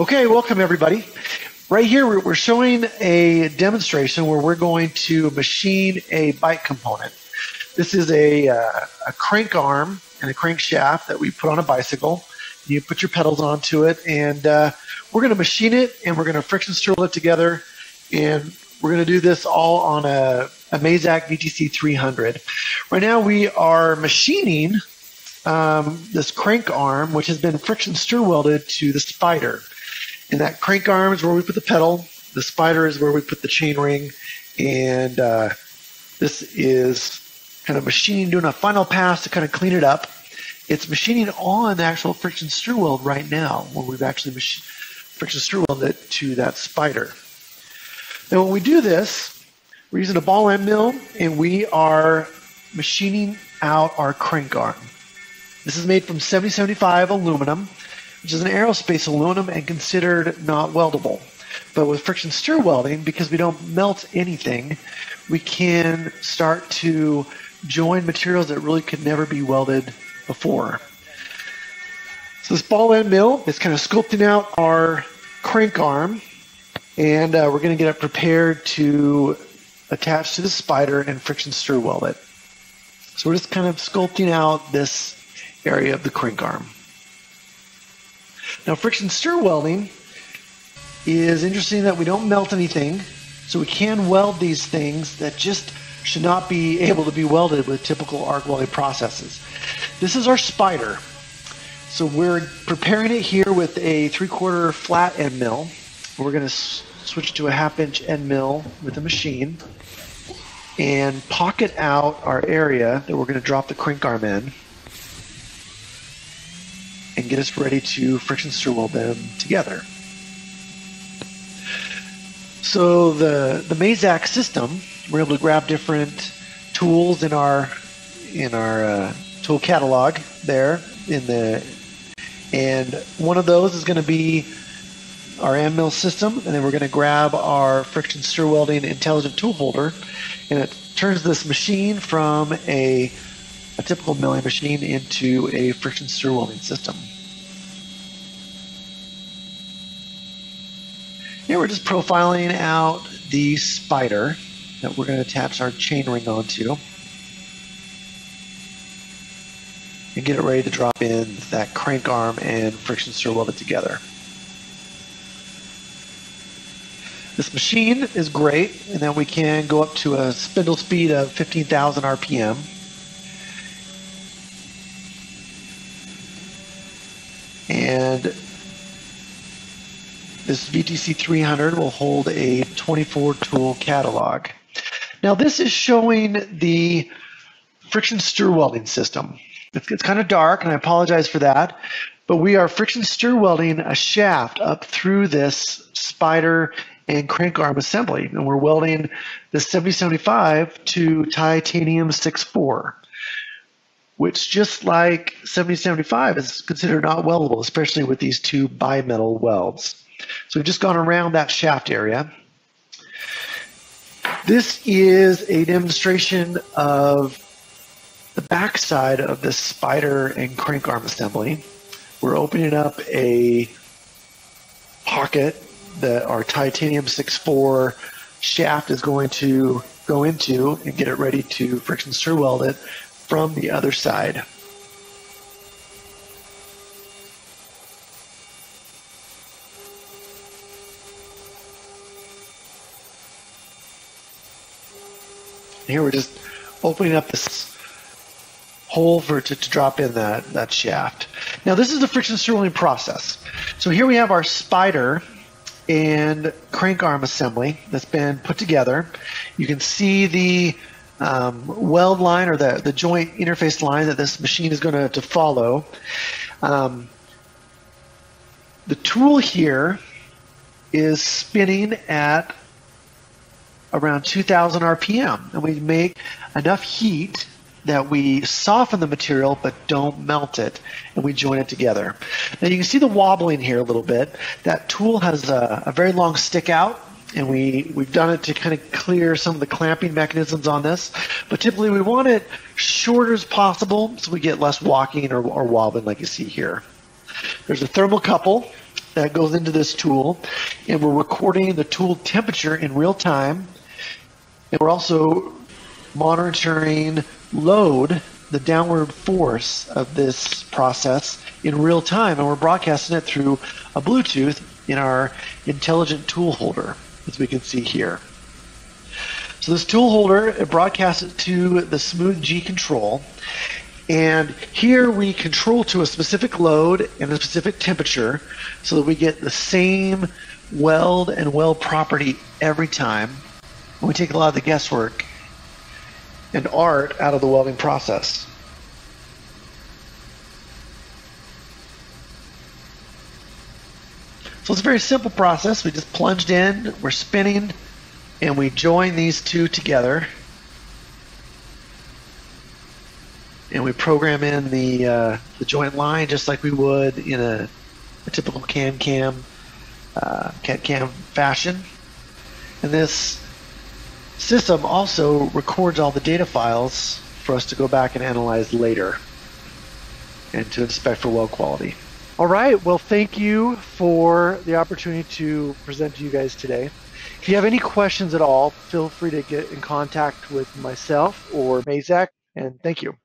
Okay, welcome everybody. Right here we're showing a demonstration where we're going to machine a bike component. This is a crank arm and a crankshaft that we put on a bicycle. You put your pedals onto it, and we're going to machine it, and we're going to friction stir it together, and we're going to do this all on a Mazak VTC 300. Right now we are machining this crank arm, which has been friction stir welded to the spider. And that crank arm is where we put the pedal, the spider is where we put the chain ring, and this is kind of machining, doing a final pass to kind of clean it up. It's machining on the actual friction stir weld right now, where we've actually friction stir welded it to that spider. Now when we do this, we're using a ball end mill, and we are machining out our crank arm. This is made from 7075 aluminum, which is an aerospace aluminum and considered not weldable. But with friction stir welding, because we don't melt anything, we can start to join materials that really could never be welded before. So this ball end mill is kind of sculpting out our crank arm, and we're going to get it prepared to attach to the spider and friction stir weld it. So we're just kind of sculpting out this area of the crank arm. Now friction stir welding is interesting that we don't melt anything, so we can weld these things that just should not be able to be welded with typical arc welding processes. This is our spider. So we're preparing it here with a 3/4 flat end mill. We're going to switch to a 1/2 inch end mill with a machine and pocket out our area that we're going to drop the crank arm in and get us ready to friction stir weld them together. So the Mazak system, we're able to grab different tools in our tool catalog there, and one of those is going to be our end mill system, and then we're going to grab our friction stir welding intelligent tool holder, and it turns this machine from a typical milling machine into a friction stir welding system. Here we're just profiling out the spider that we're going to attach our chain ring onto and get it ready to drop in that crank arm and friction stir weld it together. This machine is great, and then we can go up to a spindle speed of 15,000 RPM. And this VTC 300 will hold a 24 tool catalog. Now this is showing the friction stir welding system. It's kind of dark, and I apologize for that, but we are friction stir welding a shaft up through this spider and crank arm assembly, and we're welding the 7075 to titanium 64, which, just like 7075, is considered not weldable, especially with these two bimetal welds. So we've just gone around that shaft area. This is a demonstration of the backside of this spider and crank arm assembly. We're opening up a pocket that our titanium 64 shaft is going to go into and get it ready to friction stir weld it from the other side. Here we're just opening up this hole for to drop in that shaft. Now this is the friction stir welding process. So here we have our spider and crank arm assembly that's been put together. You can see the weld line, or the joint interface line that this machine is going to follow. The tool here is spinning at around 2,000 RPM, and we make enough heat that we soften the material but don't melt it, and we join it together. Now you can see the wobbling here a little bit. That tool has a very long stick out, and we've done it to kind of clear some of the clamping mechanisms on this, but typically we want it shorter as possible so we get less walking or wobbling like you see here. There's a thermocouple that goes into this tool, and we're recording the tool temperature in real time, and we're also monitoring load, the downward force of this process in real time, and we're broadcasting it through a Bluetooth in our intelligent tool holder, as we can see here. So this tool holder, it broadcasts it to the SmoothG control, and here we control to a specific load and a specific temperature so that we get the same weld and weld property every time, and we take a lot of the guesswork and art out of the welding process. So it's a very simple process. We just plunged in, we're spinning, and we join these two together, and we program in the joint line just like we would in a typical CAD-CAM fashion. And this system also records all the data files for us to go back and analyze later and to inspect for weld quality. All right, well, thank you for the opportunity to present to you guys today. If you have any questions at all, feel free to get in contact with myself or Mazak, and thank you.